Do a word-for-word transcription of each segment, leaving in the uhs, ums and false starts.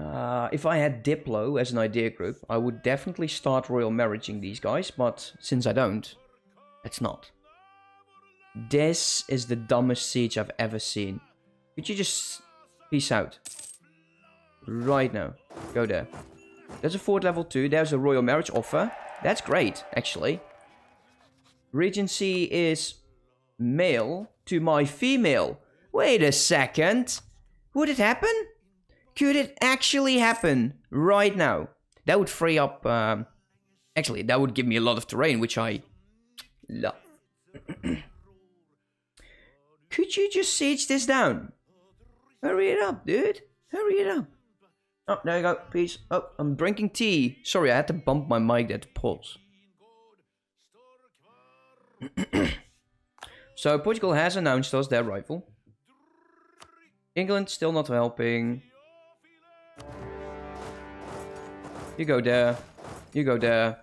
Uh, if I had Diplo as an idea group, I would definitely start royal marriaging these guys, but since I don't, it's not. This is the dumbest siege I've ever seen. Could you just peace out? Right now. Go there. There's a fort level two. There's a royal marriage offer. That's great, actually. Regency is male to my female. Wait a second. Would it happen? Could it actually happen right now? That would free up... Um, actually, that would give me a lot of terrain, which I love. Could you just siege this down? Hurry it up, dude. Hurry it up. Oh, there you go. Peace. Oh, I'm drinking tea. Sorry, I had to bump my mic there to pause. So, Portugal has announced us their rival. England still not helping. You go there. You go there.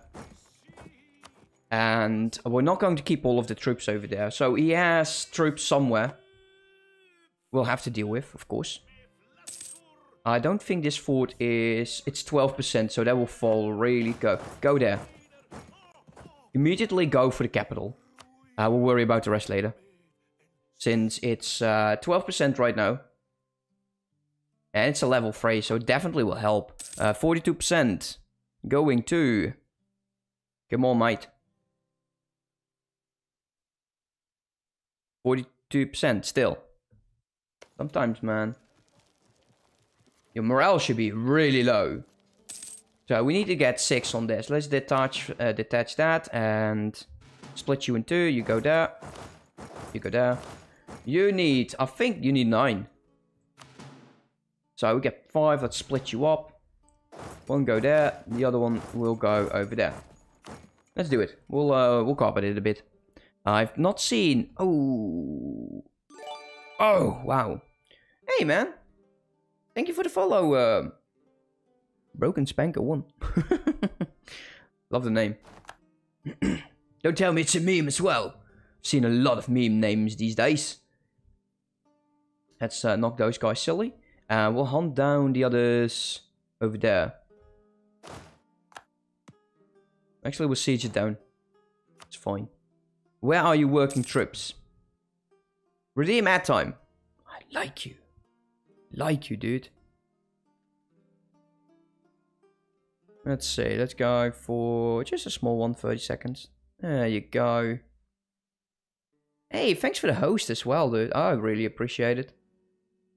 And we're not going to keep all of the troops over there. So he has troops somewhere. We'll have to deal with, of course. I don't think this fort is... It's twelve percent, so that will fall really go. Go there. Immediately go for the capital. Uh, we'll worry about the rest later. Since it's uh, twelve percent right now. And it's a level three, so it definitely will help. Uh, forty-two percent. Going to... Come on, mate. forty-two percent still. Sometimes, man. Your morale should be really low. So we need to get six on this. Let's detach uh, detach that and split you in two. You go there. You go there. You need... I think you need nine. So we get five. Let's split you up. One go there. The other one will go over there. Let's do it. We'll, uh, we'll carpet it a bit. I've not seen... Oh... Oh, wow. Hey, man. Thank you for the follow. Uh, Broken Spanker one. Love the name. Don't tell me it's a meme as well. I've seen a lot of meme names these days. Let's uh, knock those guys silly. Uh, we'll hunt down the others over there. Actually, we'll siege it down. It's fine. Where are you working trips? Redeem ad time. I like you. Like you, dude. Let's see. Let's go for just a small one, thirty seconds. There you go. Hey, thanks for the host as well, dude. I really appreciate it.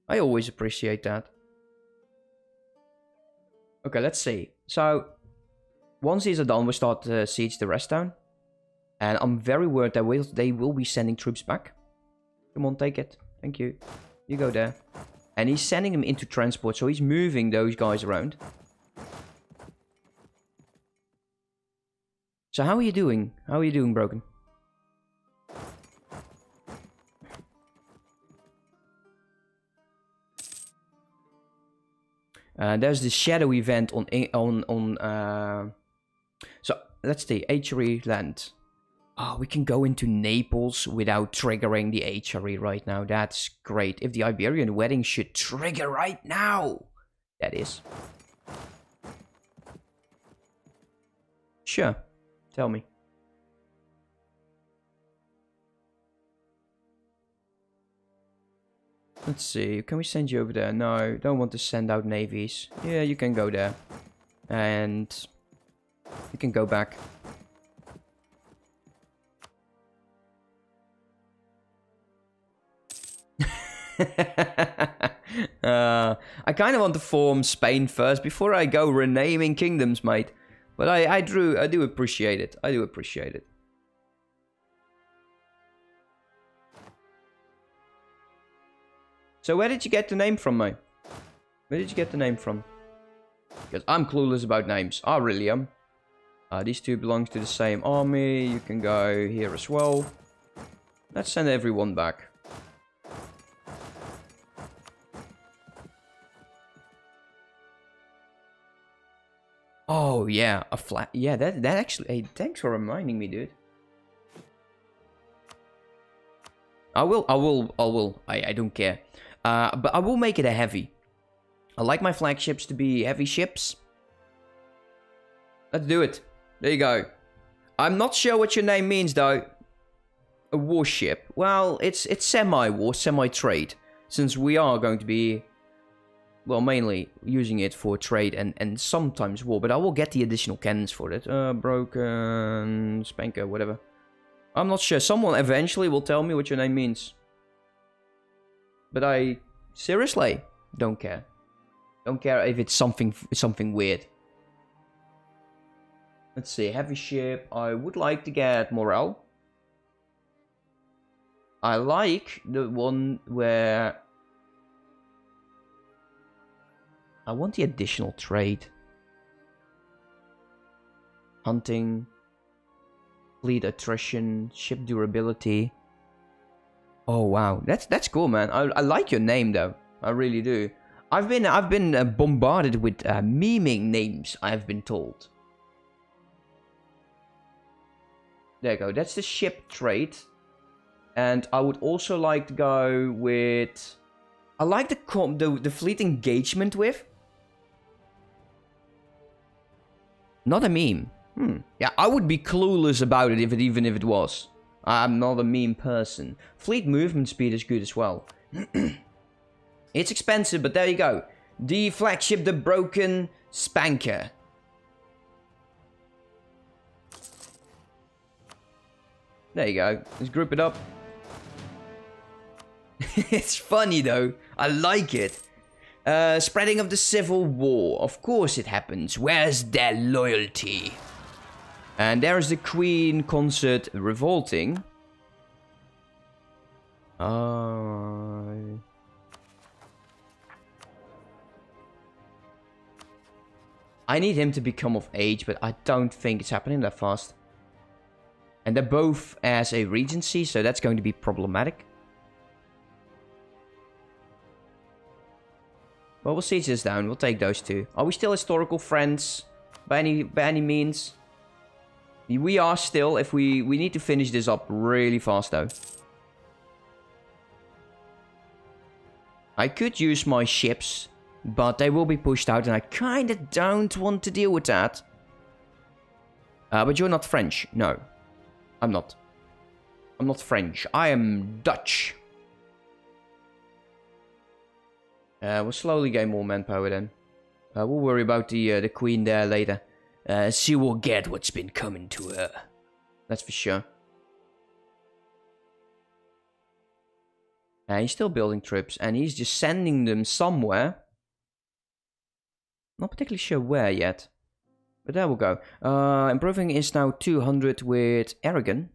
I always appreciate that. Okay, let's see. So, once these are done, we'll start to siege the rest down. And I'm very worried that they will be sending troops back. Come on, take it. Thank you. You go there. And he's sending them into transport, so he's moving those guys around. So how are you doing? How are you doing, Broken? Uh, there's the shadow event on... on, on uh... So, let's see. H R E land. Oh, we can go into Naples without triggering the H R E right now. That's great. If the Iberian wedding should trigger right now. That is. Sure. Tell me. Let's see. Can we send you over there? No, don't want to send out navies. Yeah, you can go there. And you can go back. uh, I kind of want to form Spain first before I go renaming kingdoms, mate. But I, I, drew, I do appreciate it. I do appreciate it. So where did you get the name from, mate? Where did you get the name from? Because I'm clueless about names. I really am. Uh, these two belong to the same army. You can go here as well. Let's send everyone back. Oh, yeah, a flat. Yeah, that, that actually... Hey, thanks for reminding me, dude. I will, I will, I will. I, I don't care. Uh, but I will make it a heavy. I like my flagships to be heavy ships. Let's do it. There you go. I'm not sure what your name means, though. A warship. Well, it's it's semi-war, semi-trade. Since we are going to be, well, mainly using it for trade and, and sometimes war. But I will get the additional cannons for it. Uh, broken Spanker, whatever. I'm not sure. Someone eventually will tell me what your name means. But I seriously don't care. Don't care if it's something something weird. Let's see, heavy ship. I would like to get morale. I like the one where... I want the additional trade. Hunting. Fleet attrition. Ship durability. Oh wow, that's that's cool, man. I, I like your name though. I really do. I've been I've been uh, bombarded with uh, memeing names, I've been told. There you go, that's the ship trade. And I would also like to go with... I like the com the, the fleet engagement with. Not a meme. Hmm. Yeah, I would be clueless about it, if it even if it was. I'm not a meme person. Fleet movement speed is good as well. It's expensive, but there you go. The flagship, the Broken Spanker. There you go. Let's group it up. It's funny, though. I like it. Uh, spreading of the Civil War. Of course it happens. Where's their loyalty? And there is the Queen Consort revolting. Uh... I need him to become of age, but I don't think it's happening that fast. And they're both as a regency, so that's going to be problematic. Well, we'll siege this down. We'll take those two. Are we still historical friends? By any by any means? We are still. If we we need to finish this up really fast, though. I could use my ships, but they will be pushed out, and I kind of don't want to deal with that. Uh, but you're not French, no. I'm not. I'm not French. I am Dutch. Uh, we'll slowly gain more manpower then. Uh, we'll worry about the uh, the queen there later. Uh, she will get what's been coming to her. That's for sure. Uh, he's still building troops, and he's just sending them somewhere. Not particularly sure where yet. But there we go. Uh, improving is now two hundred with Aragon.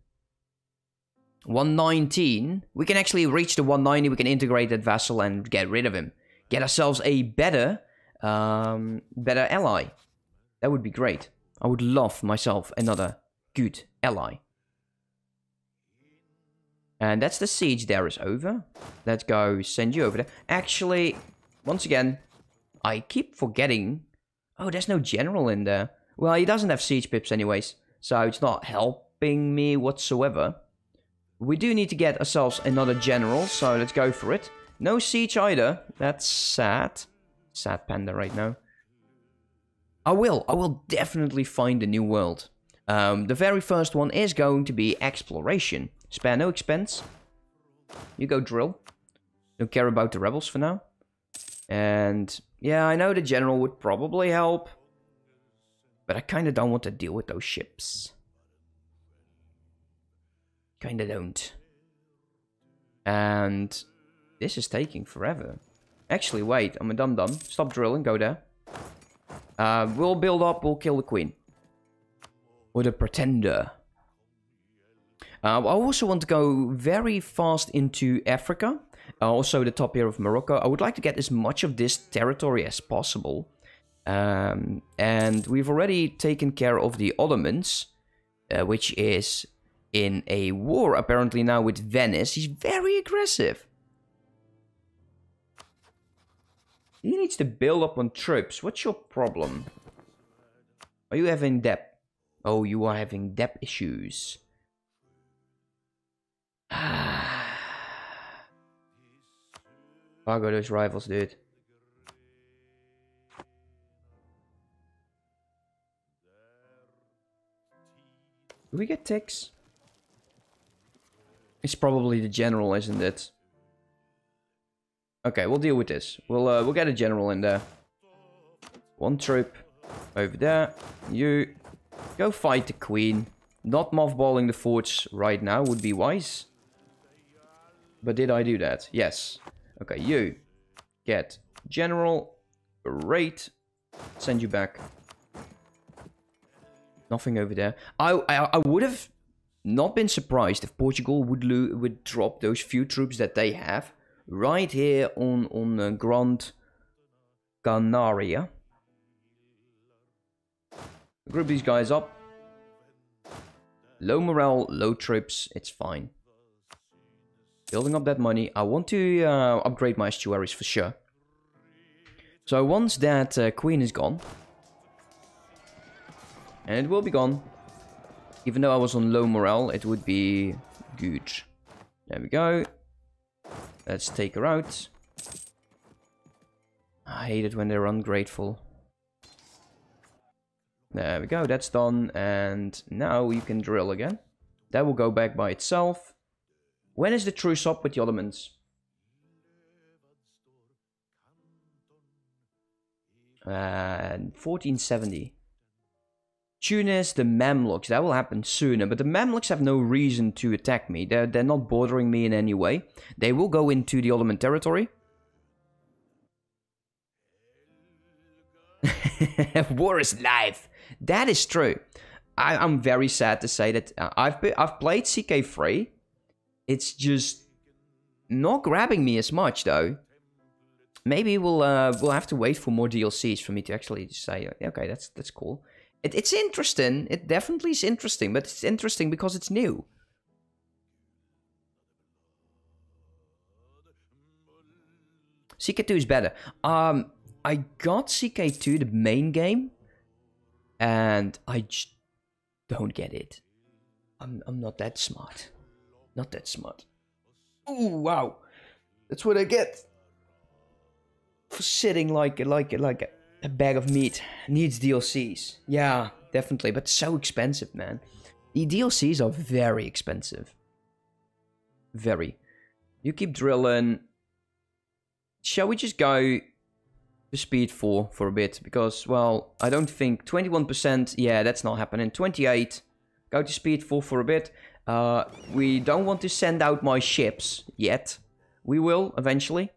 one nineteen. We can actually reach the one ninety. We can integrate that vassal and get rid of him. Get ourselves a better, um, better ally. That would be great. I would love myself another good ally. And that's the siege there is over. Let's go send you over there. Actually, once again, I keep forgetting. Oh, there's no general in there. Well, he doesn't have siege pips anyways, so it's not helping me whatsoever. We do need to get ourselves another general, so let's go for it. No siege either. That's sad. Sad panda right now. I will. I will definitely find a new world. Um, the very first one is going to be exploration. Spare no expense. You go drill. Don't care about the rebels for now. And... yeah, I know the general would probably help, but I kind of don't want to deal with those ships. Kind of don't. And this is taking forever. Actually, wait, I'm a dum-dum. Stop drilling, go there. Uh, we'll build up, we'll kill the queen. Or the pretender. Uh, I also want to go very fast into Africa. Uh, also the top here of Morocco. I would like to get as much of this territory as possible. Um, and we've already taken care of the Ottomans, uh, which is in a war apparently now with Venice. He's very aggressive. He needs to build up on troops. What's your problem? Are you having debt? Oh, you are having debt issues. Ah. Fargo those rivals, dude. Do we get ticks? It's probably the general, isn't it? Okay, we'll deal with this. We'll uh, we'll get a general in there. One troop over there. You go fight the queen. Not mothballing the forts right now would be wise. But did I do that? Yes. Okay, you get general. Great. Send you back. Nothing over there. I I, I would have not been surprised if Portugal would lo would drop those few troops that they have right here on on uh, Grand Canaria. Group these guys up. Low morale, low troops. It's fine. Building up that money. I want to uh, upgrade my estuaries for sure. So once that uh, queen is gone, and it will be gone, even though I was on low morale, it would be good. There we go. Let's take her out. I hate it when they're ungrateful. There we go, that's done, and now you can drill again. That will go back by itself. When is the truce up with the Ottomans? And uh, fourteen seventy. Tunis, the Mamluks, that will happen sooner, but the Mamluks have no reason to attack me. They're, they're not bordering me in any way. They will go into the Ottoman territory. War is life. That is true. I, I'm very sad to say that uh, I've been, I've played C K three. It's just not grabbing me as much though. Maybe we'll uh, we'll have to wait for more D L Cs for me to actually say okay, that's that's cool. It, it's interesting. It definitely is interesting, but it's interesting because it's new. C K two is better. Um, I got C K two, the main game, and I just don't get it. I'm I'm not that smart. Not that smart. Ooh, wow. That's what I get for sitting like like like a, a bag of meat. Needs D L Cs. Yeah, definitely, but so expensive, man. The D L Cs are very expensive. Very. You keep drilling. Shall we just go to speed four for a bit? Because, well, I don't think twenty-one percent, yeah, that's not happening. twenty-eight, go to speed four for a bit. Uh, we don't want to send out my ships yet. We will eventually.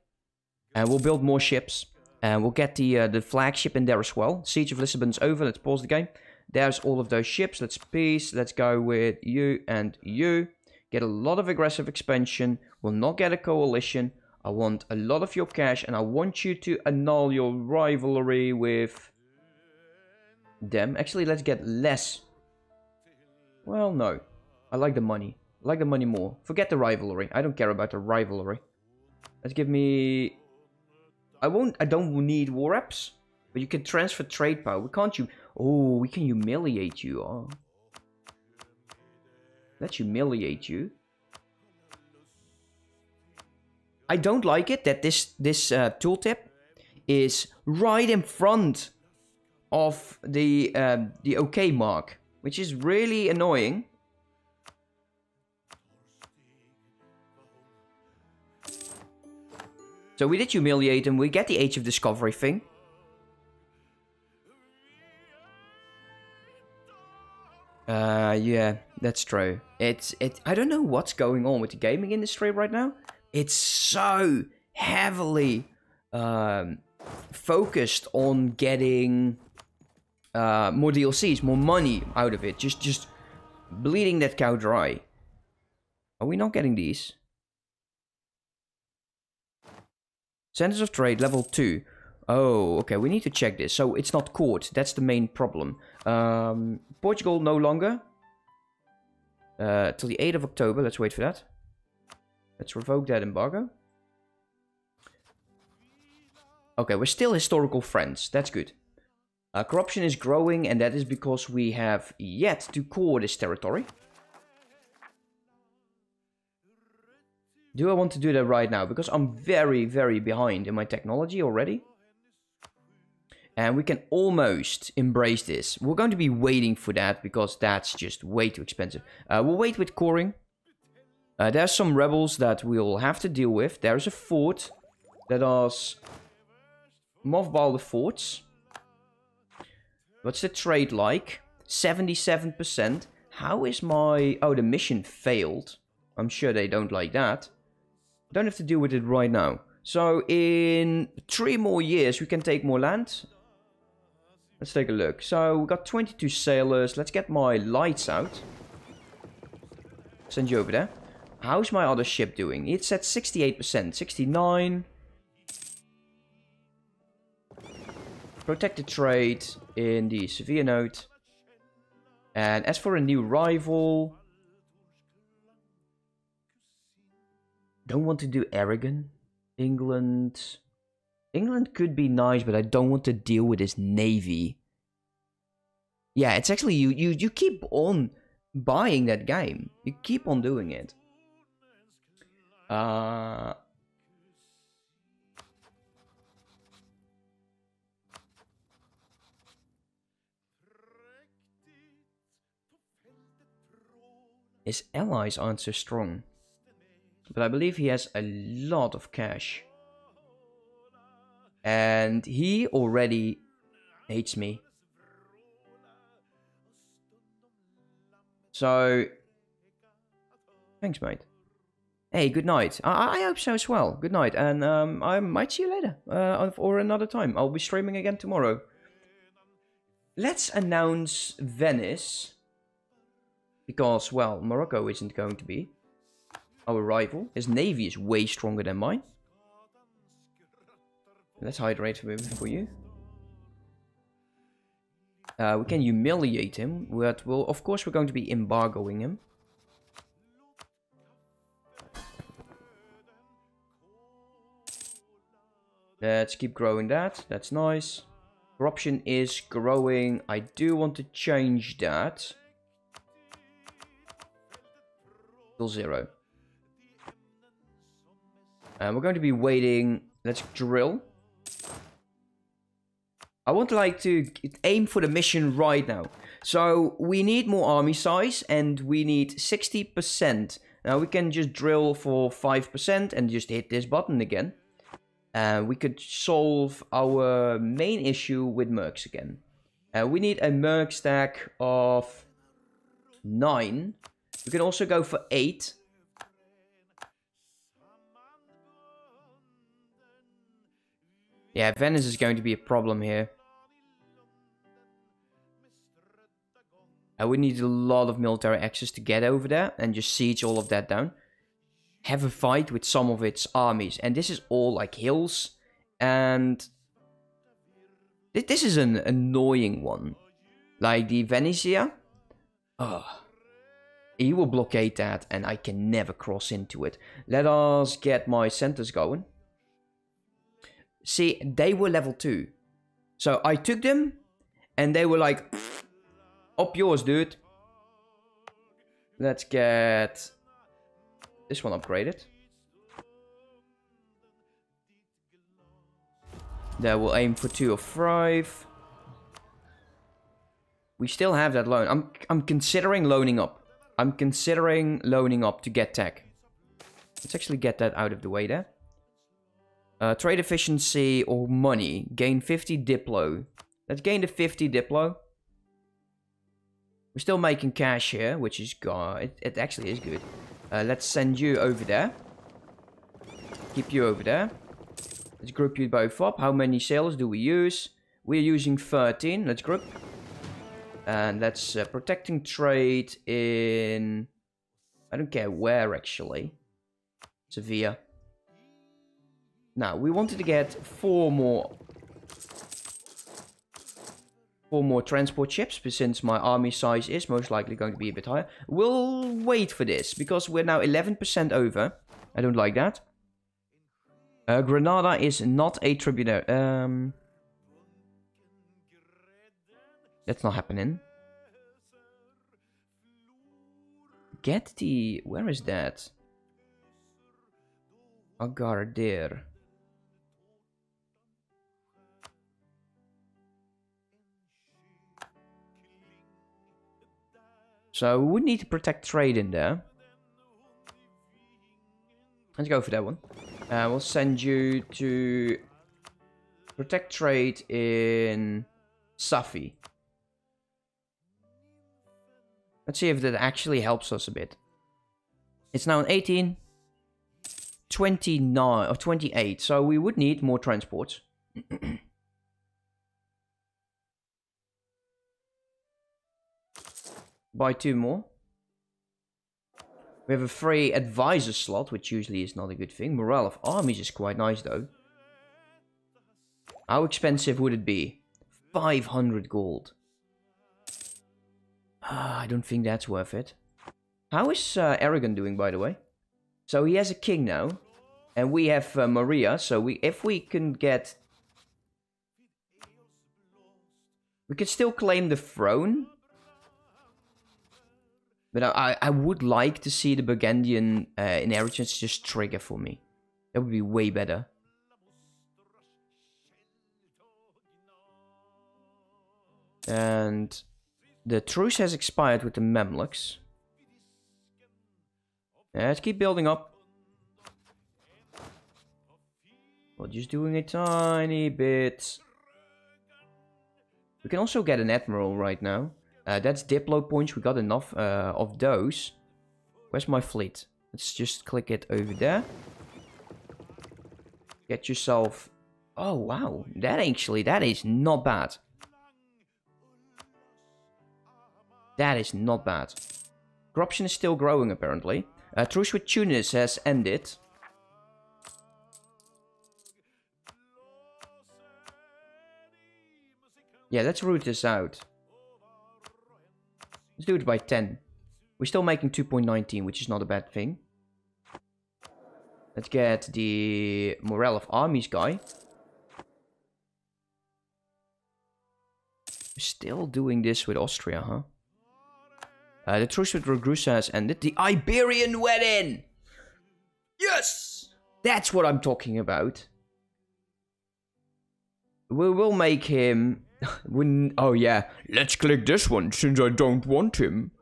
And we'll build more ships. And we'll get the uh, the flagship in there as well. Siege of Lisbon's over. Let's pause the game. There's all of those ships. Let's peace. Let's go with you and you. Get a lot of aggressive expansion. We'll not get a coalition. I want a lot of your cash. And I want you to annul your rivalry with them. Actually, let's get less. Well, no. I like the money. I like the money more. Forget the rivalry. I don't care about the rivalry. Let's give me... I won't... I don't need war reps. But you can transfer trade power. We can't you... Oh, we can humiliate you. Oh. Let's humiliate you. I don't like it that this, this uh, tooltip is right in front of the, uh, the OK mark. Which is really annoying. So we did humiliate him, we get the Age of Discovery thing. Uh, yeah, that's true. It's, it, I don't know what's going on with the gaming industry right now. It's so heavily um, focused on getting uh, more D L Cs, more money out of it. Just, just bleeding that cow dry. Are we not getting these? Centers of Trade, level two. Oh, okay, we need to check this. So it's not caught. That's the main problem. Um, Portugal no longer. Uh, till the eighth of October. Let's wait for that. Let's revoke that embargo. Okay, we're still historical friends. That's good. Uh, corruption is growing, and that is because we have yet to core this territory. Do I want to do that right now? Because I'm very, very behind in my technology already. And we can almost embrace this. We're going to be waiting for that because that's just way too expensive. Uh, we'll wait with coring. Uh, there's some rebels that we'll have to deal with. There's a fort. Let us mothball the forts. What's the trade like? seventy-seven percent. How is my... Oh, the mission failed. I'm sure they don't like that. Don't have to deal with it right now. So in three more years, we can take more land. Let's take a look. So we got twenty-two sailors. Let's get my lights out. Send you over there. How's my other ship doing? It's at sixty-eight percent. sixty-nine. Protect the trade in the severe note. And as for a new rival... Don't want to do Aragon. England... England could be nice, but I don't want to deal with this navy. Yeah, it's actually... You, you, you keep on buying that game. You keep on doing it. Uh... His allies aren't so strong. But I believe he has a lot of cash. And he already hates me. So, thanks, mate. Hey, good night. I, I hope so as well. Good night. And um, I might see you later. Uh, or another time. I'll be streaming again tomorrow. Let's announce Venice. Because, well, Morocco isn't going to be our rival. His navy is way stronger than mine. Let's hydrate for you. Uh, we can humiliate him. But we'll, of course, we're going to be embargoing him. Let's keep growing that. That's nice. Corruption is growing. I do want to change that. Till zero. And we're going to be waiting. Let's drill. I would like to aim for the mission right now. So we need more army size and we need sixty percent. Now we can just drill for five percent and just hit this button again. Uh, we could solve our main issue with mercs again. Uh, we need a merc stack of nine. We can also go for eight. Yeah, Venice is going to be a problem here. I would need a lot of military access to get over there and just siege all of that down. Have a fight with some of its armies. And this is all like hills. And this is an annoying one. Like the Venetia. Ugh. He will blockade that and I can never cross into it. Let us get my centers going. See, they were level two. So I took them and they were like, up yours, dude. Let's get this one upgraded. There we'll aim for two or five. We still have that loan. I'm, I'm considering loaning up. I'm considering loaning up to get tech. Let's actually get that out of the way there. Uh, trade efficiency or money. Gain fifty Diplo. Let's gain the fifty Diplo. We're still making cash here, which is... Uh, it, it actually is good. Uh, let's send you over there. Keep you over there. Let's group you both up. How many sailors do we use? We're using thirteen. Let's group. And that's uh, protecting trade in... I don't care where, actually. Sevilla. Now, we wanted to get four more... Four more transport ships, but since my army size is most likely going to be a bit higher. We'll wait for this, because we're now eleven percent over. I don't like that. Uh, Granada is not a tributary... Um... That's not happening. Get the... Where is that? Agardir. So we would need to protect trade in there. Let's go for that one. Uh, we'll send you to protect trade in Safi. Let's see if that actually helps us a bit. It's now an eighteen, twenty-nine or twenty-eight. So we would need more transports. Buy two more. We have a free advisor slot, which usually is not a good thing. Morale of armies is quite nice though. How expensive would it be? five hundred gold. Uh, I don't think that's worth it. How is uh, Aragon doing, by the way? So he has a king now. And we have uh, Maria. So we, if we can get... we could still claim the throne. But I, I would like to see the Burgundian uh, inheritance just trigger for me. That would be way better. And the truce has expired with the Mamluks. Let's keep building up. We're just doing a tiny bit. We can also get an admiral right now. Uh, that's Diplo points. We got enough uh, of those. Where's my fleet? Let's just click it over there. Get yourself... oh, wow. That actually, that is not bad. That is not bad. Corruption is still growing, apparently. Uh, truce with Tunis has ended. Yeah, let's root this out. Let's do it by ten. We're still making two point one nine, which is not a bad thing. Let's get the morale of armies guy. We're still doing this with Austria, huh? Uh, the truce with Ragusa has ended. The Iberian wedding! Yes! That's what I'm talking about. We will make him... When, oh yeah, let's click this one since I don't want him.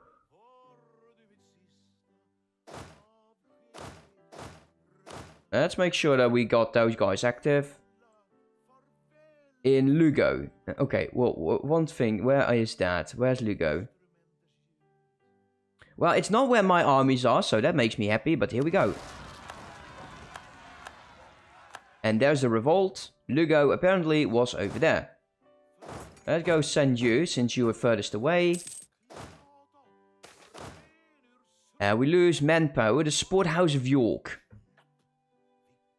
Let's make sure that we got those guys active. In Lugo. Okay, well, one thing. Where is that? Where's Lugo? Well, it's not where my armies are, so that makes me happy, but here we go. And there's the revolt. Lugo apparently was over there. Let's go send you, since you were furthest away. Uh, we lose manpower. The Sport House of York.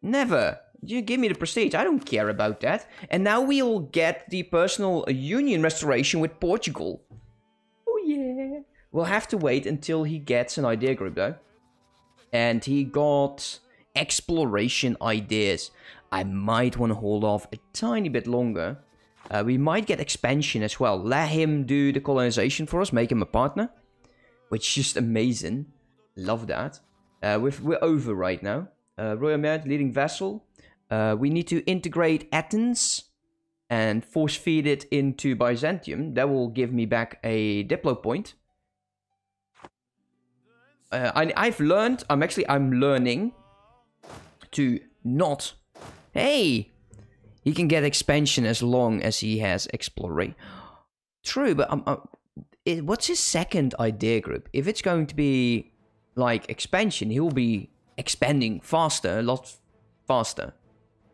Never. You give me the prestige. I don't care about that. And now we'll get the personal union restoration with Portugal. Oh, yeah. We'll have to wait until he gets an idea group, though. And he got exploration ideas. I might want to hold off a tiny bit longer. Uh, we might get expansion as well. Let him do the colonization for us. Make him a partner. Which is just amazing. Love that. Uh, we've, we're over right now. Uh, Royal Merit, leading vassal. Uh, we need to integrate Athens. And force feed it into Byzantium. That will give me back a Diplo point. Uh, I, I've learned. I'm actually, I'm learning. To not. Hey. He can get expansion as long as he has exploration. True, but um, uh, it, what's his second idea group? If it's going to be like expansion, he'll be expanding faster, a lot faster.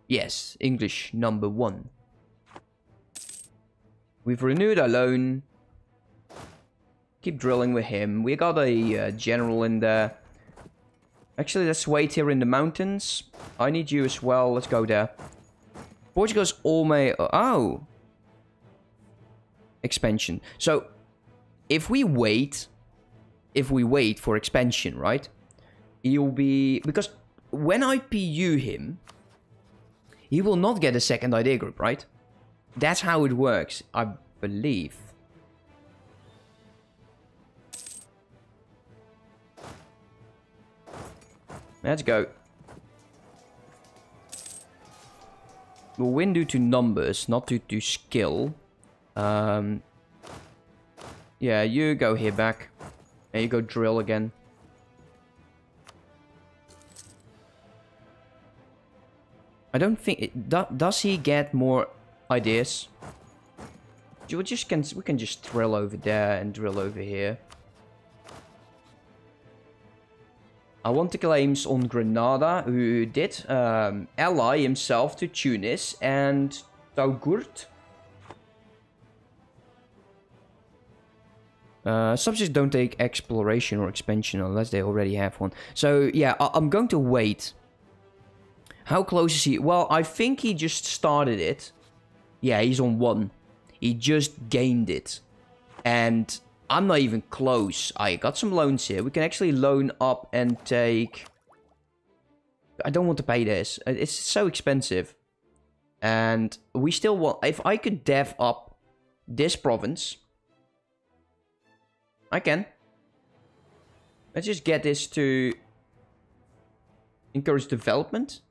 Yes, English number one. We've renewed our loan. Keep drilling with him. We got a uh, general in there. Actually, let's wait here in the mountains. I need you as well. Let's go there. Portugal's all my... oh. Expansion. So, if we wait... If we wait for expansion, right? He'll be... because when I P U him... he will not get a second idea group, right? That's how it works, I believe. Let's go. We'll win due to numbers, not due to skill. Um, yeah, you go here back. There you go, drill again. I don't think it, do, does he get more ideas? We just can we can just drill over there and drill over here. I want the claims on Granada, who did um, ally himself to Tunis and Tougurt. Uh, subjects don't take exploration or expansion unless they already have one. So yeah, I I'm going to wait. How close is he? Well, I think he just started it. Yeah, he's on one. He just gained it. And I'm not even close. I got some loans here. We can actually loan up and take... I don't want to pay this. It's so expensive. And we still want... If I could dev up this province... I can. Let's just get this to... encourage development.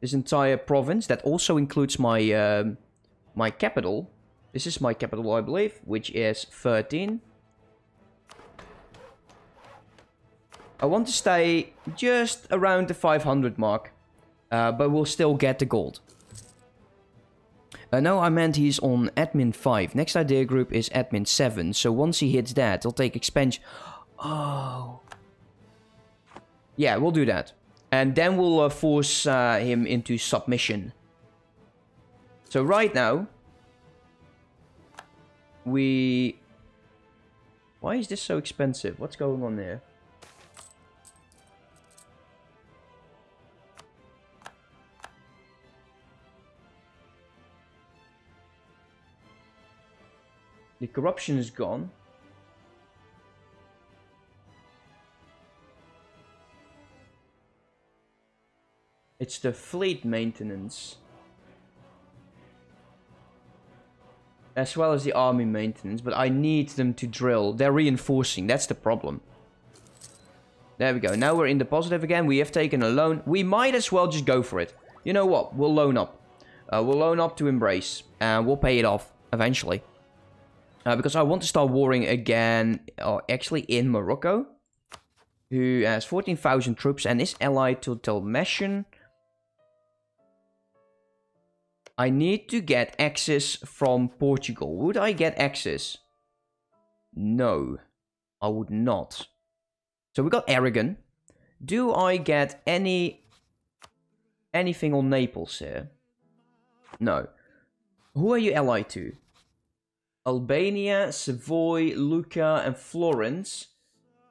This entire province. That also includes my... Um, my capital. This is my capital, I believe, which is thirteen. I want to stay just around the five hundred mark, uh, but we'll still get the gold. Uh, no, I meant he's on admin five. Next idea group is admin seven, so once he hits that, he'll take expansion. Oh. Yeah, we'll do that. And then we'll uh, force uh, him into submission. So right now, we... Why is this so expensive? What's going on there? The corruption is gone. It's the fleet maintenance. As well as the army maintenance, but I need them to drill. They're reinforcing, that's the problem. There we go, now we're in the positive again. We have taken a loan. We might as well just go for it. You know what, we'll loan up. Uh, we'll loan up to Embrace. And we'll pay it off, eventually. Uh, because I want to start warring again, or actually in Morocco. Who has fourteen thousand troops and is allied to Talmesian. I need to get access from Portugal. Would I get access? No, I would not. So we got Aragon. Do I get any... anything on Naples here? No. Who are you allied to? Albania, Savoy, Lucca and Florence.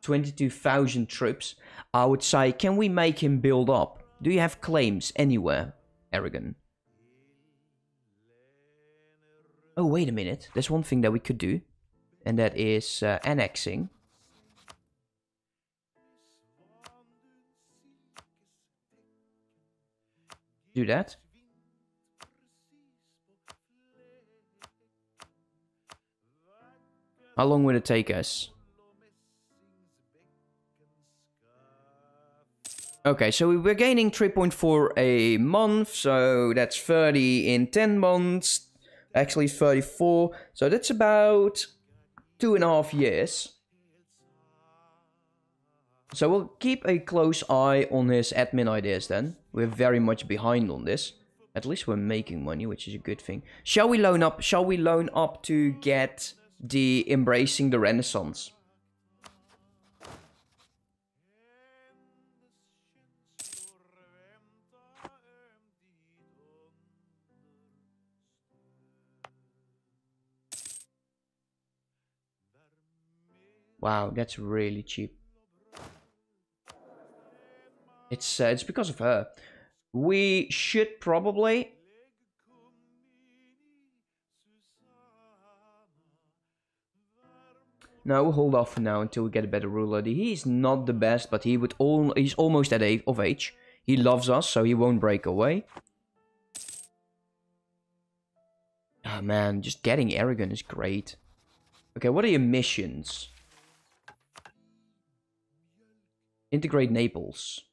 twenty-two thousand troops. I would say, can we make him build up? Do you have claims anywhere, Aragon? Oh, wait a minute. There's one thing that we could do. And that is uh, annexing. Do that. How long would it take us? Okay, so we're gaining three point four a month. So that's thirty in ten months. Actually thirty-four, so that's about two and a half years. So we'll keep a close eye on his admin ideas then. We're very much behind on this. At least we're making money, which is a good thing. Shall we loan up? Shall we loan up to get the Embracing the Renaissance? Wow, that's really cheap. It's uh, it's because of her. We should probably... No, we'll hold off for now until we get a better ruler. He's not the best, but he would all he's almost at age of age. He loves us, so he won't break away. Ah, oh, man, just getting Aragon is great. Okay, what are your missions? Integrate Naples.